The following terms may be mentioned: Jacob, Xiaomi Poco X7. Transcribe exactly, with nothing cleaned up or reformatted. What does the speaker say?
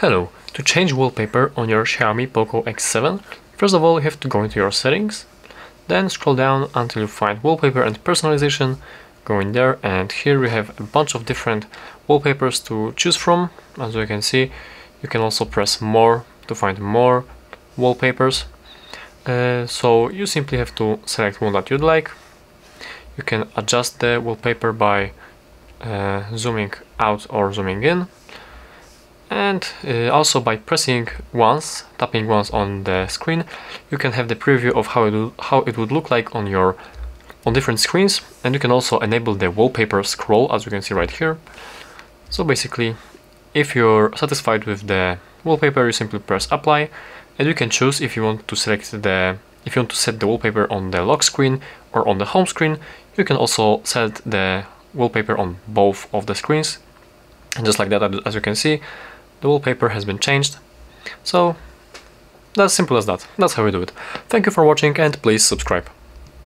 Hello. To change wallpaper on your Xiaomi Poco X seven, first of all you have to go into your settings, then scroll down until you find wallpaper and personalization, go in there, and here we have a bunch of different wallpapers to choose from. As you can see, you can also press more to find more wallpapers. Uh, so you simply have to select one that you'd like. You can adjust the wallpaper by uh, zooming out or zooming in. And uh, also by pressing once, tapping once on the screen, you can have the preview of how it, will, how it would look like on your on different screens. And you can also enable the wallpaper scroll, as you can see right here. So basically, if you're satisfied with the wallpaper, you simply press apply, and you can choose if you want to select the if you want to set the wallpaper on the lock screen or on the home screen. You can also set the wallpaper on both of the screens. And just like that, as you can see, the wallpaper has been changed. So that's simple as that. That's how we do it. Thank you for watching, and please subscribe.